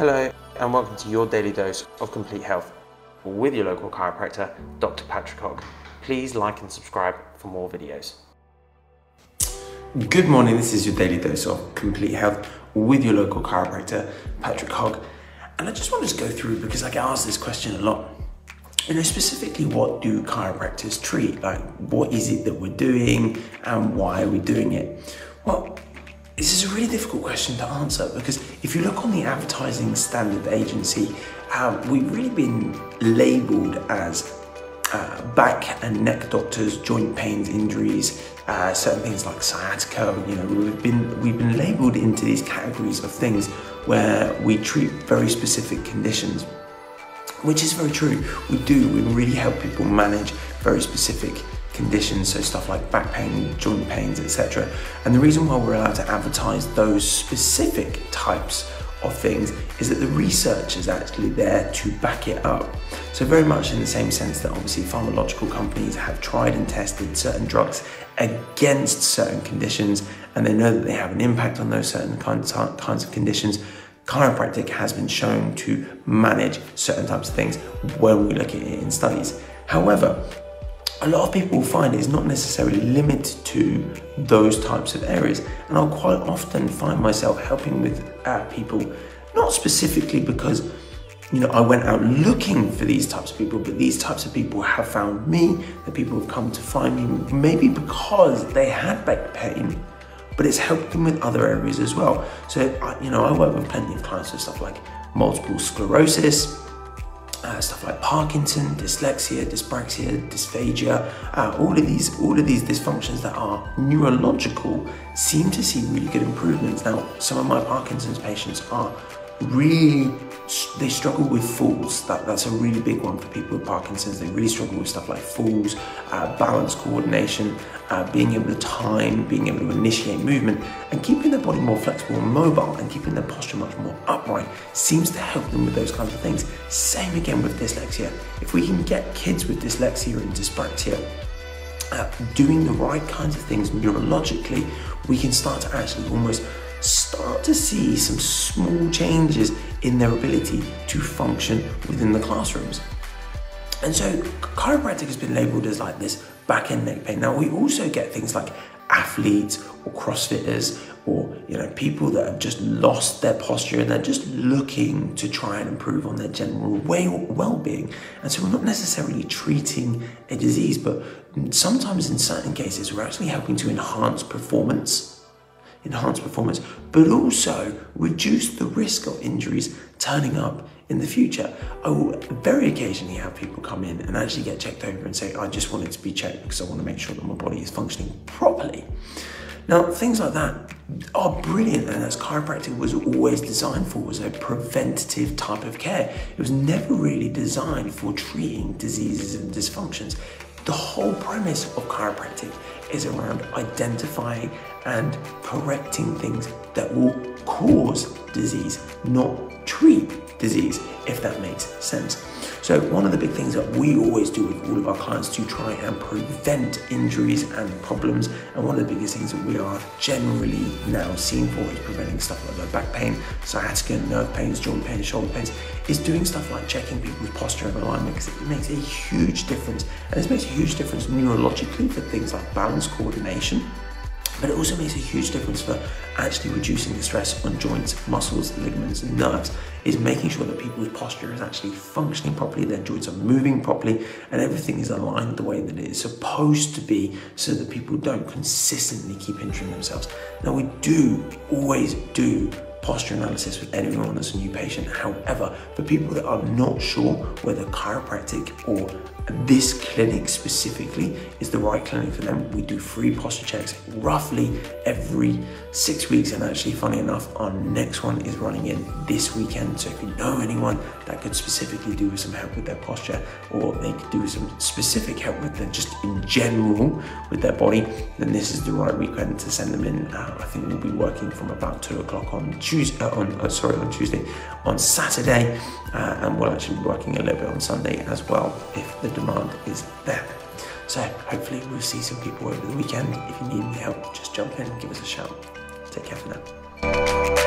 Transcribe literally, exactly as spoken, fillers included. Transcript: Hello and welcome to your daily dose of complete health with your local chiropractor, Doctor Patrick Hogg. Please like and subscribe for more videos. Good morning, this is your daily dose of complete health with your local chiropractor, Patrick Hogg. And I just wanted to go through, because I get asked this question a lot, you know, specifically what do chiropractors treat? Like, what is it that we're doing and why are we doing it? Well, this is a really difficult question to answer, because if you look on the Advertising Standards Agency, uh, we've really been labelled as uh, back and neck doctors, joint pains, injuries, uh, certain things like sciatica. You know, we've been we've been labelled into these categories of things where we treat very specific conditions, which is very true. We do. We really help people manage very specific conditions, so stuff like back pain, joint pains, et cetera. And the reason why we're allowed to advertise those specific types of things is that the research is actually there to back it up. So very much in the same sense that obviously pharmacological companies have tried and tested certain drugs against certain conditions, and they know that they have an impact on those certain kinds of conditions, chiropractic has been shown to manage certain types of things when we look at it in studies. However, a lot of people find it's not necessarily limited to those types of areas, and I'll quite often find myself helping with uh, people, not specifically because, you know, I went out looking for these types of people, but these types of people have found me. The people have come to find me maybe because they had back pain, but it's helped them with other areas as well. So, you know, I work with plenty of clients with stuff like multiple sclerosis, Uh, stuff like Parkinson's, dyslexia, dyspraxia, dysphagia, uh, all of these, all of these dysfunctions that are neurological seem to see really good improvements. Now, some of my Parkinson's patients are really, they struggle with falls. That, that's a really big one for people with Parkinson's. They really struggle with stuff like falls, uh, balance coordination, uh, being able to time, being able to initiate movement, and keeping their body more flexible and mobile and keeping their posture much more upright seems to help them with those kinds of things. Same again with dyslexia. If we can get kids with dyslexia and dyspraxia uh, doing the right kinds of things neurologically, we can start to actually almost start to see some small changes in their ability to function within the classrooms. And so chiropractic has been labelled as like this back and neck pain. Now we also get things like athletes or CrossFitters, or, you know, people that have just lost their posture and they're just looking to try and improve on their general well-being. And so we're not necessarily treating a disease, but sometimes in certain cases we're actually helping to enhance performance. Enhance performance, but also reduce the risk of injuries turning up in the future. I will very occasionally have people come in and actually get checked over and say, I just wanted to be checked because I want to make sure that my body is functioning properly. Now, things like that are brilliant, and as chiropractic was always designed for, was a preventative type of care. It was never really designed for treating diseases and dysfunctions. The whole premise of chiropractic is around identifying and correcting things that will cause disease, not treat disease, if that makes sense. So one of the big things that we always do with all of our clients to try and prevent injuries and problems, and one of the biggest things that we are generally now seen for is preventing stuff like their back pain, sciatica, nerve pains, joint pains, shoulder pains, is doing stuff like checking people's posture and alignment, because it makes a huge difference. And this makes a huge difference neurologically for things like balance coordination, but it also makes a huge difference for actually reducing the stress on joints, muscles, ligaments, and nerves, is making sure that people's posture is actually functioning properly, their joints are moving properly, and everything is aligned the way that it is supposed to be, so that people don't consistently keep injuring themselves. Now, we do always do posture analysis with anyone that's a new patient. However, for people that are not sure whether chiropractic or this clinic specifically is the right clinic for them, we do free posture checks roughly every six weeks. And actually, funny enough, our next one is running in this weekend. So if you know anyone that could specifically do with some help with their posture, or they could do some specific help with them just in general with their body, then this is the right weekend to send them in. Uh, I think we'll be working from about two o'clock on Tuesday, uh, on uh, sorry, on Tuesday, on Saturday, uh, and we'll actually be working a little bit on Sunday as well, if the demand is there. So hopefully we'll see some people over the weekend. If you need any help, just jump in, give us a shout. Take care for now.